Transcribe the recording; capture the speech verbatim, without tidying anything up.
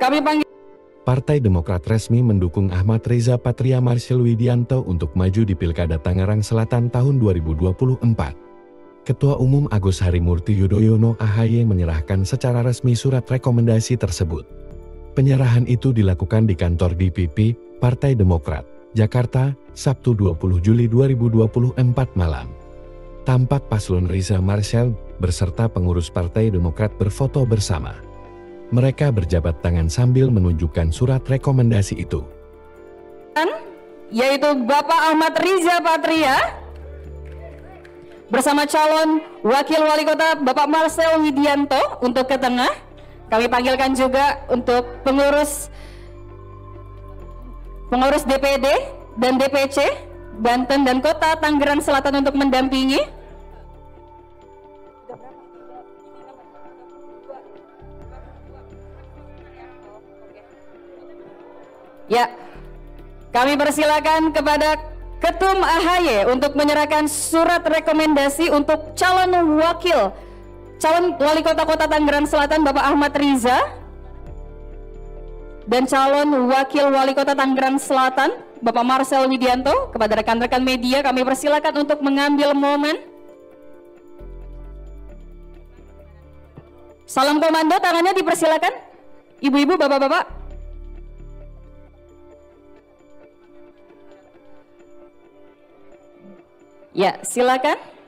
Kami panggil. Partai Demokrat resmi mendukung Ahmad Riza Patria Marshel Widianto untuk maju di Pilkada Tangerang Selatan tahun dua ribu dua puluh empat. Ketua Umum Agus Harimurti Yudhoyono A H Y menyerahkan secara resmi surat rekomendasi tersebut. Penyerahan itu dilakukan di kantor D P P Partai Demokrat, Jakarta, Sabtu dua puluh Juli dua ribu dua puluh empat malam. Tampak paslon Riza Marshel berserta pengurus Partai Demokrat berfoto bersama. Mereka berjabat tangan sambil menunjukkan surat rekomendasi itu. Yaitu Bapak Ahmad Riza Patria bersama calon Wakil Wali Kota Bapak Marshel Widianto untuk ke tengah. Kami panggilkan juga untuk pengurus pengurus D P D dan D P C Banten dan Kota Tangerang Selatan untuk mendampingi. Ya, kami persilakan kepada Ketum A H Y untuk menyerahkan surat rekomendasi untuk calon wakil, calon wali kota Kota Tangerang Selatan Bapak Ahmad Riza dan calon wakil wali kota Tangerang Selatan Bapak Marshel Widianto. Kepada rekan-rekan media kami persilakan untuk mengambil momen. Salam komando, tangannya dipersilakan. Ibu-ibu, bapak-bapak. Ya, silakan.